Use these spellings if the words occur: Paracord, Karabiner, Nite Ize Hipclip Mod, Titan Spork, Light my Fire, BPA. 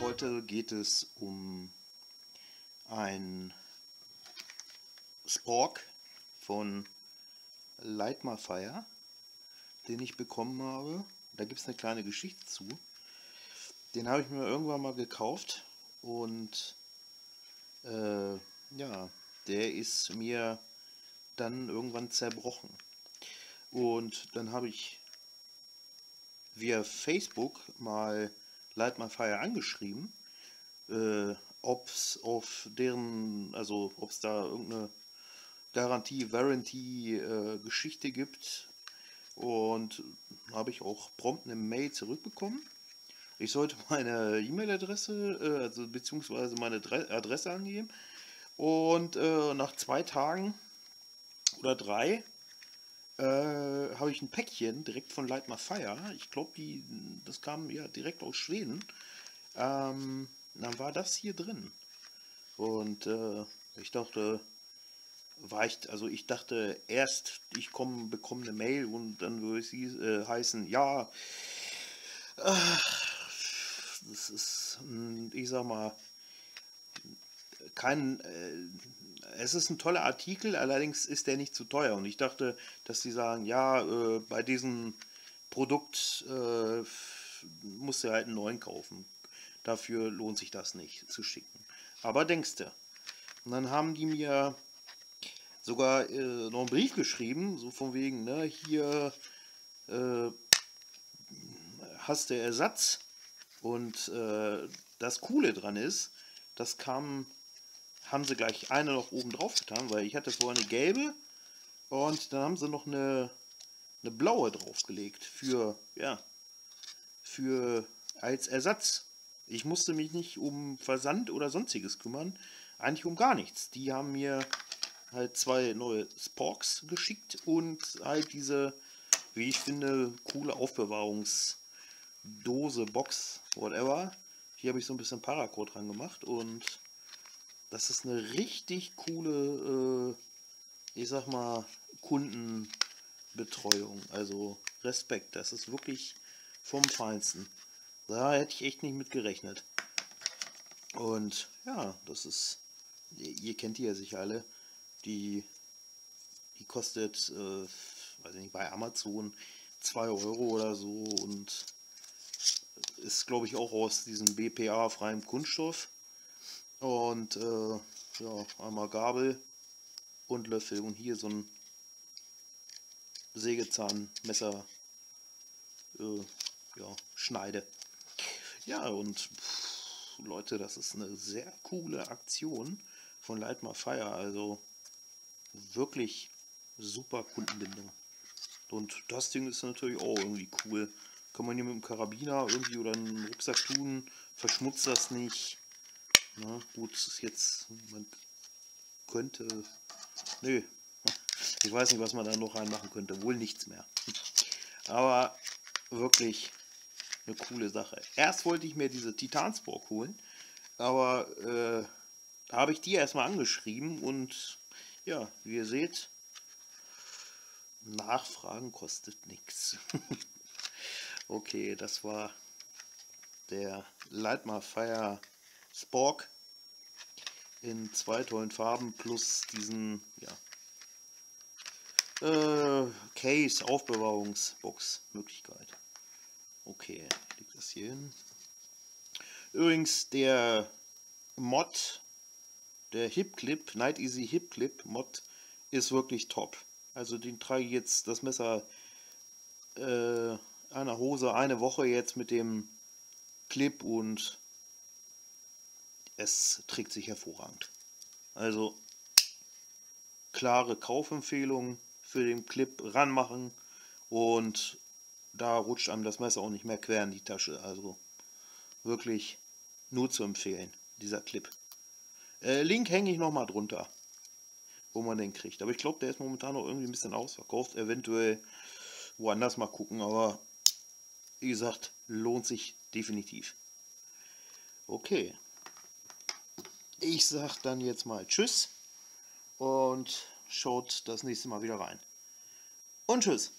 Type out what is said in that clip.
Heute geht es um ein Spork von Light my Fire, den ich bekommen habe. Da gibt es eine kleine Geschichte zu. Den habe ich mir irgendwann mal gekauft und ja, der ist mir dann irgendwann zerbrochen. Und dann habe ich via Facebook mal Light my Fire angeschrieben, ob es auf deren, also ob es da irgendeine Garantie, Warranty Geschichte gibt, und habe ich auch prompt eine Mail zurückbekommen. Ich sollte meine E-Mail-Adresse, also beziehungsweise meine Adresse angeben, und nach 2 Tagen oder 3 habe ich ein Päckchen direkt von Light my Fire. Ich glaube, das kam ja direkt aus Schweden. Dann war das hier drin. Und ich dachte, ich dachte erst, ich bekomme eine Mail und dann würde es heißen, ja, das ist, ich sag mal, es ist ein toller Artikel, allerdings ist der nicht zu teuer, und ich dachte, dass die sagen, ja, bei diesem Produkt musst du halt einen neuen kaufen, dafür lohnt sich das nicht zu schicken. Aber denkst du, und dann haben die mir sogar noch einen Brief geschrieben, so von wegen, ne, hier hast du Ersatz, und das Coole dran ist, das kam, haben sie gleich eine noch oben drauf getan, weil ich hatte vorher eine gelbe und dann haben sie noch eine blaue draufgelegt für, ja, für als Ersatz. Ich musste mich nicht um Versand oder sonstiges kümmern, eigentlich um gar nichts. Die haben mir halt 2 neue Sporks geschickt und halt diese, wie ich finde, coole Aufbewahrungsdose, Box, whatever. Hier habe ich so ein bisschen Paracord dran gemacht, und das ist eine richtig coole, ich sag mal, Kundenbetreuung. Also Respekt, das ist wirklich vom Feinsten. Da hätte ich echt nicht mit gerechnet. Und ja, das ist, ihr kennt die ja sicher alle, die kostet, weiß ich nicht, bei Amazon 2 Euro oder so, und ist, glaube ich, auch aus diesem BPA-freiem Kunststoff, und ja, einmal Gabel und Löffel und hier so ein Sägezahnmesser, ja, Schneide. Ja, und pff, Leute, das ist eine sehr coole Aktion von Light my Fire, also wirklich super Kundenbindung. Und das Ding ist natürlich auch irgendwie cool. Kann man hier mit dem Karabiner irgendwie oder einem Rucksack tun, verschmutzt das nicht. Na gut, es ist jetzt, man könnte, nö, ich weiß nicht, was man da noch reinmachen könnte, wohl nichts mehr. Aber wirklich eine coole Sache. Erst wollte ich mir diese Titan Spork holen, aber da habe ich die erstmal angeschrieben, und ja, wie ihr seht, Nachfragen kostet nichts. Okay, das war der Light my Fire Spork in 2 tollen Farben plus diesen, ja, Case, Aufbewahrungsbox Möglichkeit. Okay, liegt das hier hin. Übrigens, der Mod, der Hipclip, Nite Ize Hipclip Mod, ist wirklich top. Also den trage ich jetzt, das Messer, einer Hose, eine Woche jetzt mit dem Clip, und es trägt sich hervorragend. Also klare Kaufempfehlung für den Clip, ranmachen, und da rutscht einem das Messer auch nicht mehr quer in die Tasche. Also wirklich nur zu empfehlen, dieser Clip. Link hänge ich nochmal drunter, wo man den kriegt. Aber ich glaube, der ist momentan noch irgendwie ein bisschen ausverkauft. Eventuell woanders mal gucken, aber wie gesagt, lohnt sich definitiv. Okay. Ich sag dann jetzt mal Tschüss und schaut das nächste Mal wieder rein. Und tschüss!